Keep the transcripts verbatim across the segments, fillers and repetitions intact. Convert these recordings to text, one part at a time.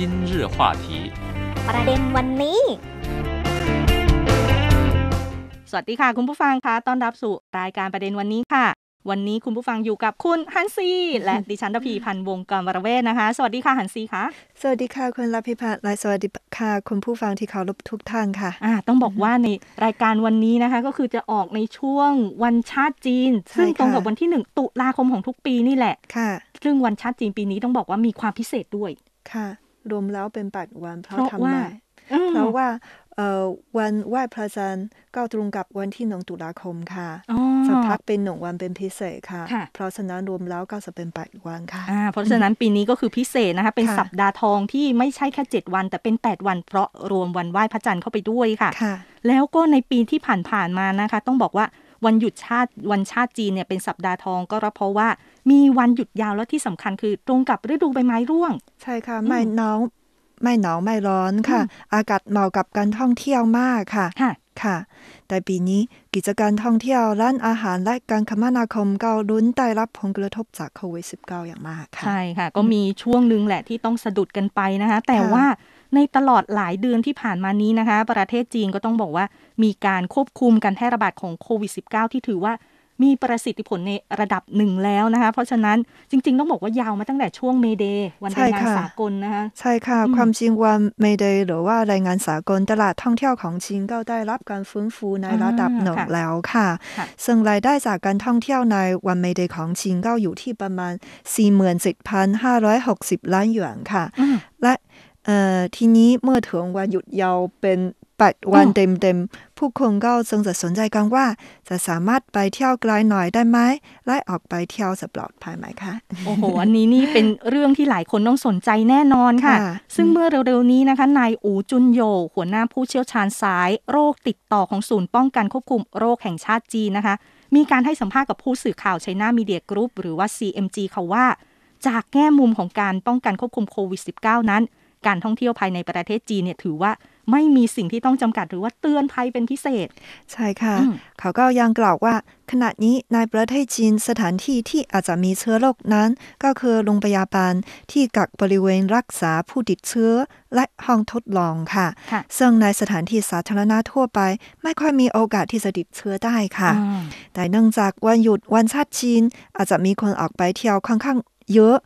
今日话题ประเด็นวันนี้สวัสดีค่ะคุณผู้ฟังคะต้อนรับสู่รายการประเด็นวันนี้ค่ะวันนี้คุณผู้ฟังอยู่กับคุณฮันซีและดิฉันระพีพันธ์วงกรวรเวชนะคะสวัสดีค่ะฮันซีคะสวัสดีค่ะคุณระพีพันธ์และสวัสดีค่ะคุณผู้ฟังที่เคารพทุกท่านค่ะอ่าต้องบอกว่าในรายการวันนี้นะคะก็คือจะออกในช่วงวันชาติจีนซึ่งตรงกับวันที่หนึ่งตุลาคมของทุกปีนี่แหละค่ะซึ่งวันชาติจีนปีนี้ต้องบอกว่ามีความพิเศษด้วยค่ะรวมแล้วเป็นแปดวันเพราะทำไมเพราะว่าเอ่อวันไหว้พระจันทร์ก็ตรงกับวันที่หนึ่งตุลาคมค่ะสักพักเป็นหนึ่งวันเป็นพิเศษค่ะเพราะฉะนั้นรวมแล้วก็จะเป็นแปดวันค่ะอ่าเพราะฉะนั้นปีนี้ก็คือพิเศษนะคะเป็นสัปดาห์ทองที่ไม่ใช่แค่เจ็ดวันแต่เป็นแปดวันเพราะรวมวันไหว้พระจันทร์เข้าไปด้วยค่ะแล้วก็ในปีที่ผ่านๆมานะคะต้องบอกว่าวันหยุดชาติวันชาติจีนเนี่ยเป็นสัปดาห์ทองก็เพราะว่ามีวันหยุดยาวและที่สำคัญคือตรงกับฤดูใบไม้ร่วงใช่ค่ะไม่หนาวไม่หนาวไม่ร้อนค่ะอากาศเหมาะกับการท่องเที่ยวมากค่ะค่ะแต่ปีนี้กิจการท่องเที่ยวร้านอาหารและการคมนาคมก็ลุ้นได้รับผลกระทบจากโควิด สิบเก้า อย่างมากค่ะใช่ค่ะก็มีช่วงนึงแหละที่ต้องสะดุดกันไปนะคะแต่ว่าในตลอดหลายเดือนที่ผ่านมานี้นะคะประเทศจีนก็ต้องบอกว่ามีการควบคุมการแพร่ระบาดของโควิด สิบเก้า ที่ถือว่ามีประสิทธิผลในระดับหนึ่งแล้วนะคะเพราะฉะนั้นจริงๆต้องบอกว่ายาวมาตั้งแต่ช่วงเมเดย์วันแรงงานสากลนะคะใช่ค่ะความจริงวันเมเดย์หรือว่าแรงงานสากลตลาดท่องเที่ยวของจีนก็ได้รับการฟื้นฟูในระดับหนึ่งแล้วค่ะซึ่งรายได้จากการท่องเที่ยวในวันเมเดย์ของจีนก็อยู่ที่ประมาณ สี่หมื่นเจ็ดพันห้าร้อยหกสิบ ล้านหยวนค่ะและทีนี้เมื่อถึงวันหยุดยาวเป็นแปดวันเต็มๆผู้คนก็จึงจะสนใจกันว่าจะสามารถไปเที่ยวไกลหน่อยได้ไหมและออกไปเที่ยวจะปลอดภัยไหมคะโอ้โหอันนี้นี่เป็นเรื่องที่หลายคนต้องสนใจแน่นอนค่ะซึ่งเมื่อเร็วๆนี้นะคะนายอู๋จุนโยหัวหน้าผู้เชี่ยวชาญสายโรคติดต่อของศูนย์ป้องกันควบคุมโรคแห่งชาติจีนนะคะมีการให้สัมภาษณ์กับผู้สื่อข่าว China Media Group หรือว่า ซี เอ็ม จี เขาว่าจากแง่มุมของการป้องกันควบคุมโควิด สิบเก้า นั้นการท่องเที่ยวภายในประเทศจีนเนี่ยถือว่าไม่มีสิ่งที่ต้องจำกัดหรือว่าเตือนภัยเป็นพิเศษใช่ค่ะเขาก็ยังกล่าวว่าขณะนี้ในประเทศจีนสถานที่ที่อาจจะมีเชื้อโรคนั้นก็คือโรงพยาบาลที่กักบริเวณรักษาผู้ติดเชื้อและห้องทดลองค่ะซึ่งในสถานที่สาธารณะทั่วไปไม่ค่อยมีโอกาสที่จะติดเชื้อได้ค่ะแต่เนื่องจากวันหยุดวันชาติจีนอาจจะมีคนออกไปเที่ยวค่อนข้างเยอะ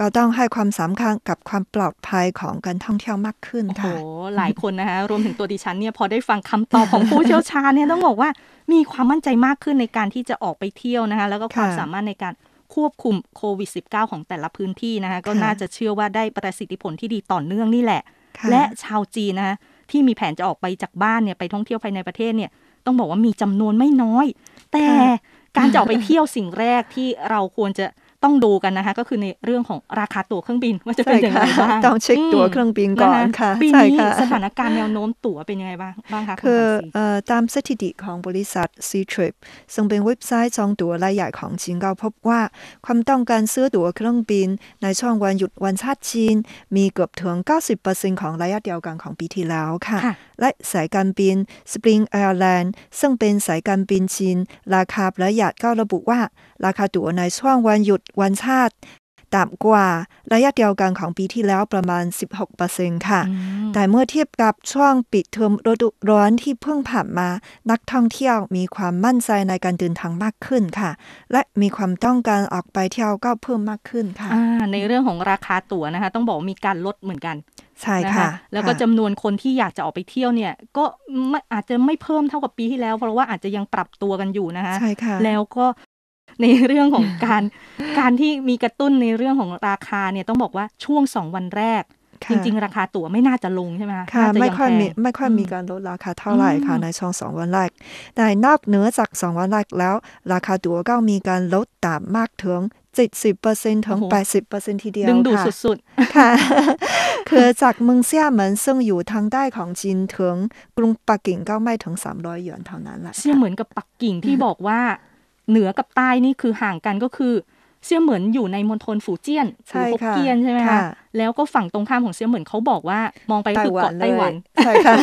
ก็ต้องให้ความสำคัญกับความปลอดภัยของการท่องเที่ยวมากขึ้นค่ะโอ้โหหลายคนนะคะรวมถึงตัวดิฉันเนี่ยพอได้ฟังคำตอบของผู้เชี่ยวชาญเนี่ยต้องบอกว่ามีความมั่นใจมากขึ้นในการที่จะออกไปเที่ยวนะคะแล้วก็ความสามารถในการควบคุมโควิด สิบเก้า ของแต่ละพื้นที่นะคะก็น่าจะเชื่อว่าได้ประสิทธิผลที่ดีต่อเนื่องนี่แหละและชาวจีนนะคะที่มีแผนจะออกไปจากบ้านเนี่ยไปท่องเที่ยวภายในประเทศเนี่ยต้องบอกว่ามีจำนวนไม่น้อยแต่การจะออกไปเที่ยวสิ่งแรกที่เราควรจะต้องดูกันนะคะก็คือในเรื่องของราคาตั๋วเครื่องบินว่าจะเป็นยังไงบ้างต้องเช็คตั๋วเครื่องบินก่อนค่ะปีนี้สถานการณ์แนวโน้มตั๋วเป็นยังไงบ้างบ้างคะคือตามสถิติของบริษัท Ctrip ซึ่งเป็นเว็บไซต์จองตั๋วรายใหญ่ของจีนก็พบว่าความต้องการซื้อตั๋วเครื่องบินในช่วงวันหยุดวันชาติจีนมีเกือบถึง เก้าสิบเปอร์เซ็นต์ ของระยะเดียวกันของปีที่แล้วค่ะและสายการบิน Spring Airlines ซึ่งเป็นสายการบินจีนราคาประหยัดก็ระบุว่าราคาตั๋วในช่วงวันหยุดวันชาติต่ำกว่าระยะเดียวกันของปีที่แล้วประมาณ สิบหกเปอร์เซ็นต์ ค่ะแต่เมื่อเทียบกับช่วงปิดเทอมฤดูร้อนที่เพิ่งผ่านมานักท่องเที่ยวมีความมั่นใจในการเดินทางมากขึ้นค่ะและมีความต้องการออกไปเที่ยวก็เพิ่มมากขึ้นค่ะในเรื่องของราคาตั๋วนะคะต้องบอกมีการลดเหมือนกันใช่ค่ะแล้วก็จำนวนคนที่อยากจะออกไปเที่ยวเนี่ยก็อาจจะไม่เพิ่มเท่ากับปีที่แล้วเพราะว่าอาจจะยังปรับตัวกันอยู่นะคะใช่ค่ะแล้วก็ในเรื่องของการ การที่มีกระตุ้นในเรื่องของราคาเนี่ยต้องบอกว่าช่วงสองวันแรกจริงๆราคาตั๋วไม่น่าจะลงใช่ไหมคะค่ะไม่ค่อยมีไม่ค่อยมีการลดราคาเท่าไหร่ค่ะในช่วงสองวันแรกแต่นอกเหนือจากสองวันแรกแล้วราคาตั๋วก็มีการลดต่ำมากถึงเจ็ดสิบเปอร์เซ็นต์ ถึง แปดสิบเปอร์เซ็นต์ ทีเดียวค่ะดึงดูดสุดๆค่ะคือจากเมืองเซี่ยเหมินซึ่งอยู่ทางใต้ของจีนถึงกรุงปักกิ่งก็ไม่ถึงสามร้อยหยวนเท่านั้นแหละเซี่ยเหมินกับปักกิ่งที่บอกว่าเหนือกับใต้นี่คือห่างกันก็คือเซี่ยเหมินอยู่ในมณฑลฝูเจี้ยนฝูฮกเกี้ยนใช่ไหมคะแล้วก็ฝั่งตรงข้ามของเซี่ยเหมินเขาบอกว่ามองไปคือเกาะไต้หวันใช่ค่ะ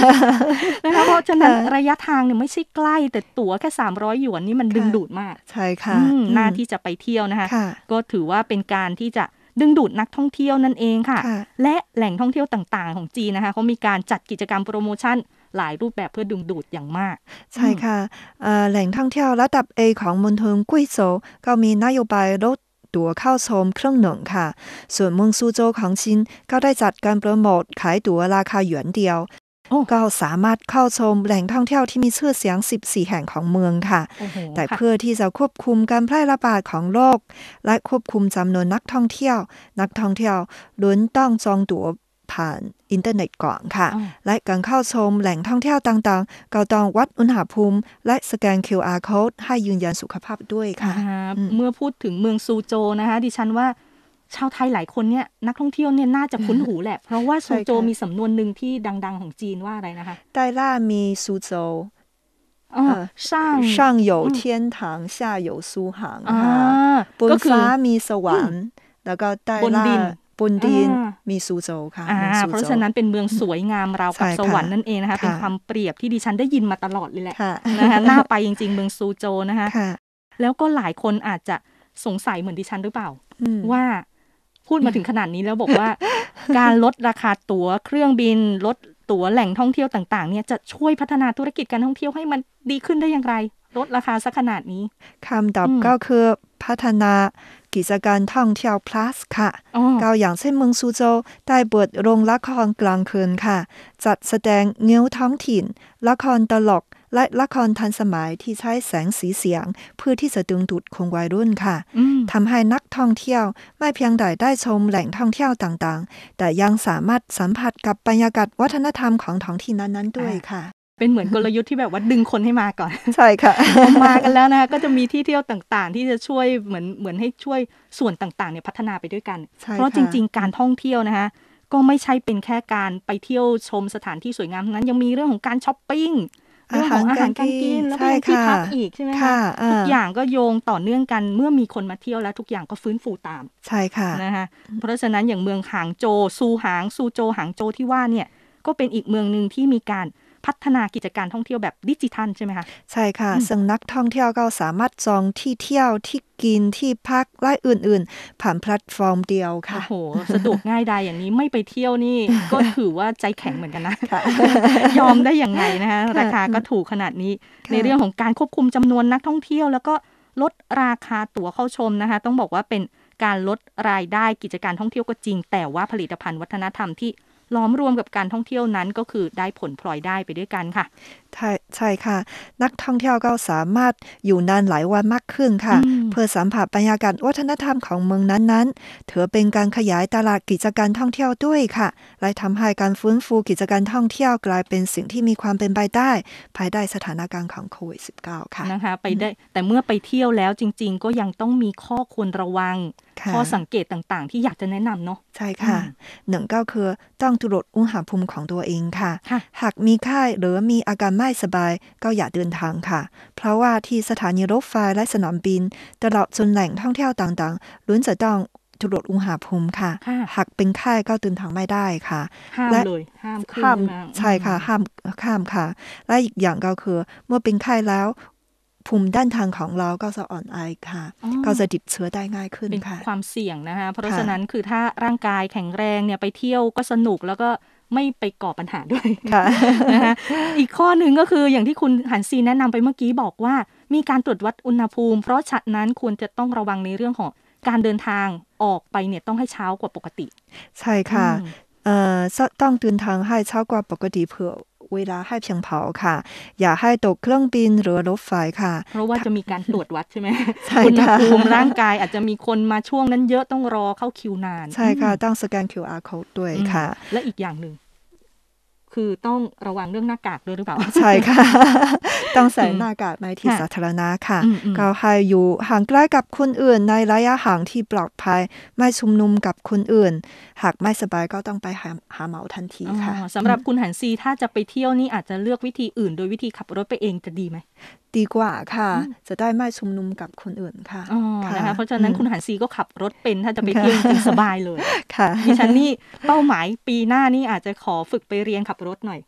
นะคะเพราะฉะนั้นระยะทางเนี่ยไม่ใช่ใกล้แต่ตั๋วแค่สามร้อยหยวนนี่มันดึงดูดมากใช่ค่ะน่าที่จะไปเที่ยวนะคะก็ถือว่าเป็นการที่จะ ดึงดูดนักท่องเที่ยวนั่นเองค่ะและแหล่งท่องเที่ยวต่างๆของจีนนะคะเขามีการจัดกิจกรรมโปรโมชั่นหลายรูปแบบเพื่อดึงดูดอย่างมากใช่ค่ะแหล่งท่องเที่ยวระดับ A ของมณฑลกุยโซวก็มีนโยบายลดตั๋วเข้าชมครึ่งหนึ่งค่ะส่วนเมืองซูโจวของจีนก็ได้จัดการโปรโมทขายตั๋วราคาหยวนเดียวก็สามารถเข้าชมแหล่งท่องเที่ยวที่มีชื่อเสียงสิบสี่แห่งของเมืองค่ะแต่เพื่อที่จะควบคุมการแพร่ระบาดของโรคและควบคุมจำนวนนักท่องเที่ยวนักท่องเที่ยวล้วนต้องจองตั๋วผ่านอินเทอร์เน็ตก่อนค่ะและการเข้าชมแหล่งท่องเที่ยวต่างๆก็ต้องวัดอุณหภูมิและสแกน คิว อาร์ Code ให้ยืนยันสุขภาพด้วยค่ะเมื่อพูดถึงเมืองซูโจวนะคะดิฉันว่าชาวไทยหลายคนเนี่ยนักท่องเที่ยวเนี่ยน่าจะคุ้นหูแหละเพราะว่าซูโจวมีสำนวนหนึ่งที่ดังๆของจีนว่าอะไรนะคะไต้ล่ามีซูโจวช่างช่าง有天堂下有苏杭ค่ะบนฟ้ามีสวรรค์แล้วก็ไต้ล่าบนดินมีซูโจวค่ะเพราะฉะนั้นเป็นเมืองสวยงามราวกับสวรรค์นั่นเองนะคะเป็นความเปรียบที่ดิฉันได้ยินมาตลอดเลยแหละนะคะน่าไปจริงๆเมืองซูโจวนะคะแล้วก็หลายคนอาจจะสงสัยเหมือนดิฉันหรือเปล่าว่าพูดมาถึงขนาดนี้แล้วบอกว่าการลดราคาตั๋วเครื่องบินลดตั๋วแหล่งท่องเที่ยวต่างๆเนี่ยจะช่วยพัฒนาธุรกิจการท่องเที่ยวให้มันดีขึ้นได้อย่างไรลดราคาซะขนาดนี้คำตอบก็คือพัฒนากิจการท่องเที่ยว plus ค่ะก็อย่างเช่นเมืองซูโจวได้เปิดโรงละครกลางคืนค่ะจัดแสดงเงี้ยวท้องถิ่นละครตลกและละครทันสมัยที่ใช้แสงสีเสียงเพื่อที่จะดึงดูดคนวัยรุ่นค่ะทำให้นักท่องเที่ยวไม่เพียงแต่ได้ชมแหล่งท่องเที่ยวต่างๆแต่ยังสามารถสัมผัสกับบรรยากาศวัฒนธรรมของท้องถิ่นนั้นๆด้วยค่ะเป็นเหมือนกลยุทธ์ที่แบบว่าดึงคนให้มาก่อนใช่ค่ะพอมากันแล้วนะคะก็จะมีที่เที่ยวต่างๆที่จะช่วยเหมือนเหมือนให้ช่วยส่วนต่างๆเนี่ยพัฒนาไปด้วยกันเพราะจริงๆการท่องเที่ยวนะคะก็ไม่ใช่เป็นแค่การไปเที่ยวชมสถานที่สวยงามนั้นยังมีเรื่องของการช้อปปิ้งเรื่องของอาหารการกินแล้วก็ที่พักอีกใช่ไหมคะทุกอย่างก็โยงต่อเนื่องกันเมื่อมีคนมาเที่ยวแล้วทุกอย่างก็ฟื้นฟูตามใช่ค่ะนะคะเพราะฉะนั้นอย่างเมืองหางโจวซูหางซูโจวหางโจวที่ว่าเนี่ยก็เป็นอีกเมืองนึงที่มีการพัฒนากิจการท่องเที่ยวแบบดิจิทัลใช่ไหมคะใช่ค่ะซึ่งนักท่องเที่ยวก็สามารถจองที่เที่ยวที่กินที่พักและอื่นๆผ่านแพลตฟอร์มเดียวค่ะโอ้โหสะดวกง่ายดายอย่างนี้ไม่ไปเที่ยวนี่ ก็ถือว่าใจแข็งเหมือนกันนะ ยอมได้อย่างไรนะคะ ราคาก็ถูกขนาดนี้ ในเรื่องของการควบคุมจำนวนนักท่องเที่ยวแล้วก็ลดราคาตั๋วเข้าชมนะคะต้องบอกว่าเป็นการลดรายได้กิจการท่องเที่ยวก็จริงแต่ว่าผลิตภัณฑ์วัฒนธรรมที่ล้อมรวมกับการท่องเที่ยวนั้นก็คือได้ผลพลอยได้ไปด้วยกันค่ะใช่ค่ะนักท่องเที่ยวก็สามารถอยู่นานหลายวันมากขึ้นค่ะเพื่อสัมผัสบรรยากาศวัฒนธรรมของเมืองนั้นๆถือเป็นการขยายตลาดกิจการท่องเที่ยวด้วยค่ะและทำให้การฟื้นฟูกิจการท่องเที่ยวกลายเป็นสิ่งที่มีความเป็นไปได้ภายใต้สถานการณ์ของโควิด สิบเก้า ค่ะนะคะไปได้แต่เมื่อไปเที่ยวแล้วจริงๆก็ยังต้องมีข้อควรระวังข้อสังเกตต่างๆที่อยากจะแนะนำเนาะใช่ค่ะหนึ่งก็คือต้องตรวจอุณหภูมิของตัวเองค่ะหากมีไข้หรือมีอาการไม่สบายก็อย่าเดินทางค่ะเพราะว่าที่สถานีรถไฟและสนามบินตลอดจนแหล่งท่องเที่ยวต่างๆล้วนจะต้องตรวจอุณหภูมิค่ะหากเป็นไข้ก็เดินทางไม่ได้ค่ะห้ามเลยห้ามข้ามใช่ค่ะห้ามข้ามค่ะและอีกอย่างก็คือเมื่อเป็นไข้แล้วภูมิด้านทางของเราก็จะอ่อนแอค่ะก็จะติดเชื้อได้ง่ายขึ้นค่ะเป็นความเสี่ยงนะคะเพราะฉะนั้นคือถ้าร่างกายแข็งแรงเนี่ยไปเที่ยวก็สนุกแล้วก็ไม่ไปก่อปัญหาด้วยนะคะอีกข้อหนึ่งก็คืออย่างที่คุณหันซีแนะนำไปเมื่อกี้บอกว่ามีการตรวจวัดอุณหภูมิเพราะฉะนั้นควรจะต้องระวังในเรื่องของการเดินทางออกไปเนี่ยต้องให้เช้ากว่าปกติใช่ค่ะเอ่อต้องเดินทางให้เช้ากว่าปกติเพื่อเวลาให้เพียงพอค่ะอย่าให้ตกเครื่องบินหรือรถไฟค่ะเพราะว่าจะมีการตรวจวัดใช่ไหมอุณหภูมิร่างกายอาจจะมีคนมาช่วงนั้นเยอะต้องรอเข้าคิวนานใช่ค่ะต้องสแกน คิว อาร์ Code ด้วยค่ะและอีกอย่างหนึ่งคือต้องระวังเรื่องหน้ากากด้วยหรือเปล่าใช่ค่ะต้องใส่หน้ากากในที่สาธารณะค่ะก็ให้อยู่ห่างไกลกับคนอื่นในระยะห่างที่ปลอดภัยไม่ชุมนุมกับคนอื่นหากไม่สบายก็ต้องไปหาหาหมอทันทีค่ะสำหรับคุณหันซีถ้าจะไปเที่ยวนี่อาจจะเลือกวิธีอื่นโดยวิธีขับรถไปเองจะดีไหมดีกว่าค่ะจะได้ไม่ชุมนุมกับคนอื่นค่ะอ๋อนะคะเพราะฉะนั้นคุณหันซีก็ขับรถเป็นถ้าจะไปเที่ยวจริงสบายเลยค่ะดิฉันนี่เป้าหมายปีหน้านี่อาจจะขอฝึกไปเรียนขับรถหน่อย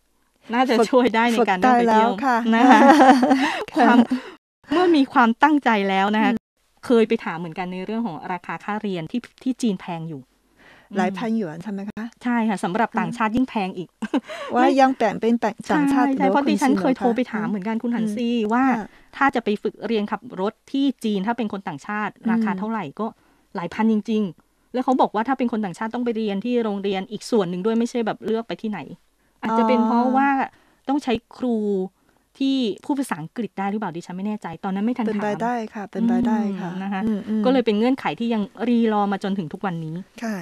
น่าจะช่วยได้ในการไปเที่ยวนะคะ เมื่อมีความตั้งใจแล้วนะคะ เคยไปถามเหมือนกันในเรื่องของราคาค่าเรียนที่ที่จีนแพงอยู่หลายพันหยวนใช่ไหมคะใช่ค่ะสำหรับต่างชาติยิ่งแพงอีกว่ายังแบ่งเป็นต่างชาติเพราะดิฉันเคยโทรไปถามเหมือนกันคุณหันซี่ว่าถ้าจะไปฝึกเรียนขับรถที่จีนถ้าเป็นคนต่างชาติราคาเท่าไหร่ก็หลายพันจริงๆแล้วเขาบอกว่าถ้าเป็นคนต่างชาติต้องไปเรียนที่โรงเรียนอีกส่วนหนึ่งด้วยไม่ใช่แบบเลือกไปที่ไหนอาจจะเป็นเพราะว่าต้องใช้ครูที่พูดภาษาอังกฤษได้หรือเปล่าดิฉันไม่แน่ใจตอนนั้นไม่ทันถามเป็นไปได้ค่ะเป็นไปได้ค่ะนะคะก็เลยเป็นเงื่อนไขที่ยังรีรอมาจนถึงทุกวันนี้ค่ะ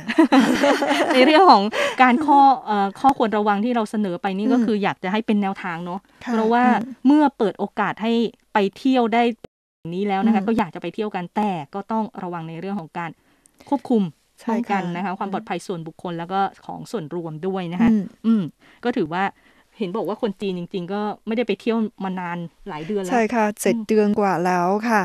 ในเรื่องของการข้อข้อควรระวังที่เราเสนอไปนี่ก็คืออยากจะให้เป็นแนวทางเนาะเพราะว่าเมื่อเปิดโอกาสให้ไปเที่ยวได้นี้แล้วนะคะก็อยากจะไปเที่ยวกันแต่ก็ต้องระวังในเรื่องของการควบคุมป้องกันนะคะความปลอดภัยส่วนบุคคลแล้วก็ของส่วนรวมด้วยนะคะอืมก็ถือว่าเห็นบอกว่าคนจีนจริงๆก็ไม่ได้ไปเที่ยวมานานหลายเดือนแล้วใช่ค่ะเจ็ดเดือนกว่าแล้วค่ะ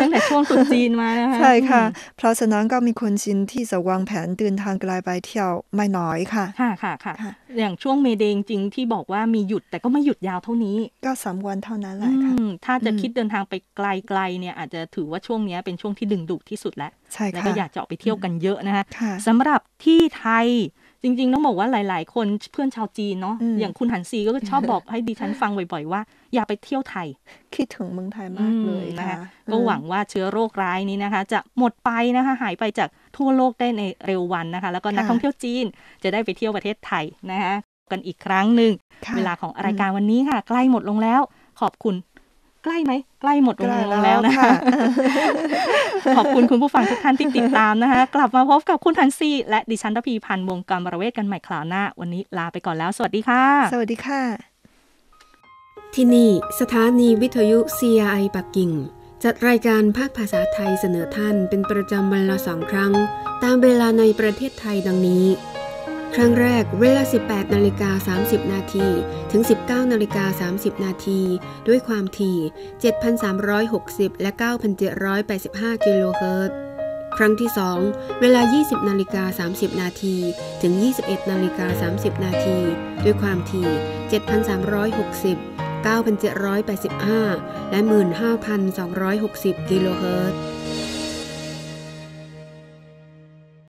ตั้งแต่ช่วงตุจีนมานะคะใช่ค่ะเพราะฉะนั้นก็มีคนจีนที่จะวางแผนเดินทางไกลไปเที่ยวไม่น้อยค่ะค่ะค่ะค่ะอย่างช่วงเมเดงจริงที่บอกว่ามีหยุดแต่ก็ไม่หยุดยาวเท่านี้ก็สามวันเท่านั้นแหละค่ะถ้าจะคิดเดินทางไปไกลๆเนี่ยอาจจะถือว่าช่วงนี้เป็นช่วงที่ดึงดูดที่สุดแล้วแล้วก็อยากจะออกไปเที่ยวกันเยอะนะคะสำหรับที่ไทยจริงๆต้องบอกว่าหลายๆคนเพื่อนชาวจีนเนาะ อ, อย่างคุณหันซีก็ชอบบอกให้ดิฉันฟังบ่อยๆว่าอย่าไปเที่ยวไทยคิดถึงเมืองไทยมากเลยนะคะก็หวังว่าเชื้อโรคร้ายนี้นะคะจะหมดไปนะคะหายไปจากทั่วโลกได้ในเร็ววันนะคะแล้วก็นักท่องเที่ยวจีนจะได้ไปเที่ยวประเทศไทยนะคะกันอีกครั้งหนึ่งเวลาของรายการวันนี้ค่ะใกล้หมดลงแล้วขอบคุณใกล้ไหมใกล้หมดลงแล้วนะคะ ขอบคุณคุณผู้ฟังทุกท่านที่ติดตามนะคะกลับมาพบกับคุณทันซีและดิฉันระพีพันธ์วงกรประเวศกันใหม่คราวหน้าวันนี้ลาไปก่อนแล้วสวัสดีค่ะสวัสดีค่ะที่นี่สถานีวิทยุ ซี อาร์ ไอ ปักกิ่งจัดรายการภาคภาษาไทยเสนอท่านเป็นประจำวันละสองครั้งตามเวลาในประเทศไทยดังนี้ครั้งแรกเวลา สิบแปดนาฬิกาสามสิบนาที ถึง สิบเก้านาฬิกาสามสิบนาที ด้วยความถี่ เจ็ดพันสามร้อยหกสิบ และ เก้าพันเจ็ดร้อยแปดสิบห้า กิโลเฮิรตซ์ครั้งที่สองเวลา ยี่สิบนาฬิกาสามสิบนาที ถึง ยี่สิบเอ็ดนาฬิกาสามสิบนาที ด้วยความถี่ เจ็ดพันสามร้อยหกสิบ เก้าพันเจ็ดร้อยแปดสิบห้า และ หนึ่งหมื่นห้าพันสองร้อยหกสิบ กิโลเฮิรตซ์